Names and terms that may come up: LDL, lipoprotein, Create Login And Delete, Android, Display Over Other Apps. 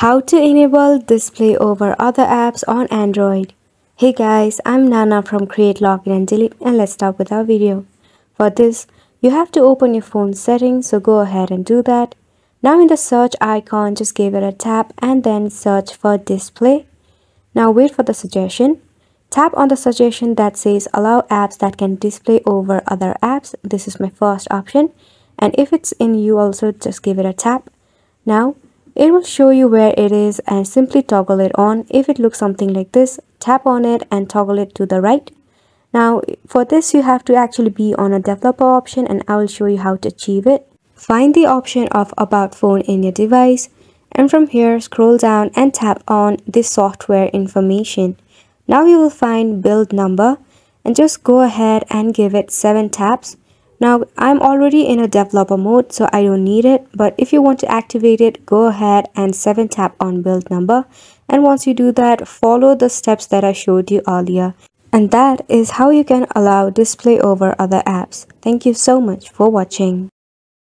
How to enable display over other apps on Android. Hey guys, I'm Nana from Create Login and Delete, and let's start with our video. For this, you have to open your phone settings, so go ahead and do that. Now in the search icon, just give it a tap and then search for display. Now wait for the suggestion. Tap on the suggestion that says allow apps that can display over other apps. This is my first option, and if it's in you also, just give it a tap. Now it will show you where it is and simply toggle it on. If it looks something like this, tap on it and toggle it to the right. Now for this, you have to actually be on a developer option, and I will show you how to achieve it. Find the option of About Phone in your device, and from here scroll down and tap on the software information. Now you will find build number, and just go ahead and give it 7 taps. Now I'm already in a developer mode, so I don't need it, but if you want to activate it, go ahead and 7 tap on build number, and once you do that, follow the steps that I showed you earlier. And that is how you can allow display over other apps. Thank you so much for watching.